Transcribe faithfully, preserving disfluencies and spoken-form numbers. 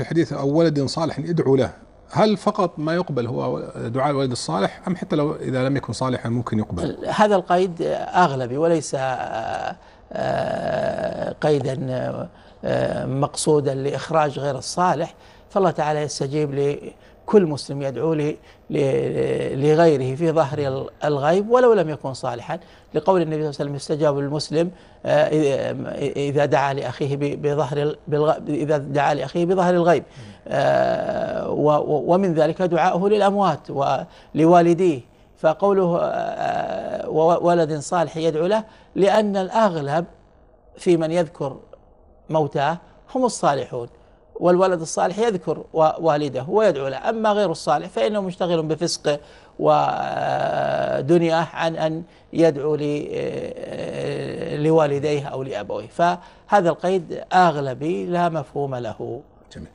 في الحديث أو ولد صالح يدعو له، هل فقط ما يقبل هو دعاء الولد الصالح أم حتى لو إذا لم يكن صالحا ممكن يقبل؟ هذا القيد أغلبي وليس قيدا مقصودا لإخراج غير الصالح، فالله تعالى يستجيب لكل مسلم يدعو له لغيره في ظهر الغيب ولو لم يكن صالحا، لقول النبي صلى الله عليه وسلم يستجاب المسلم إذا دعا لأخيه بظهر إذا دعا لأخيه بظهر الغيب، ومن ذلك دعاؤه للأموات ولوالديه، فقوله وولد صالح يدعو له لأن الأغلب في من يذكر موتاه هم الصالحون، والولد الصالح يذكر والده ويدعو له، أما غير الصالح فإنه مشتغل بفسقه ودنياه عن أن يدعو لوالديه أو لأبويه، فهذا القيد أغلبي لا مفهوم له.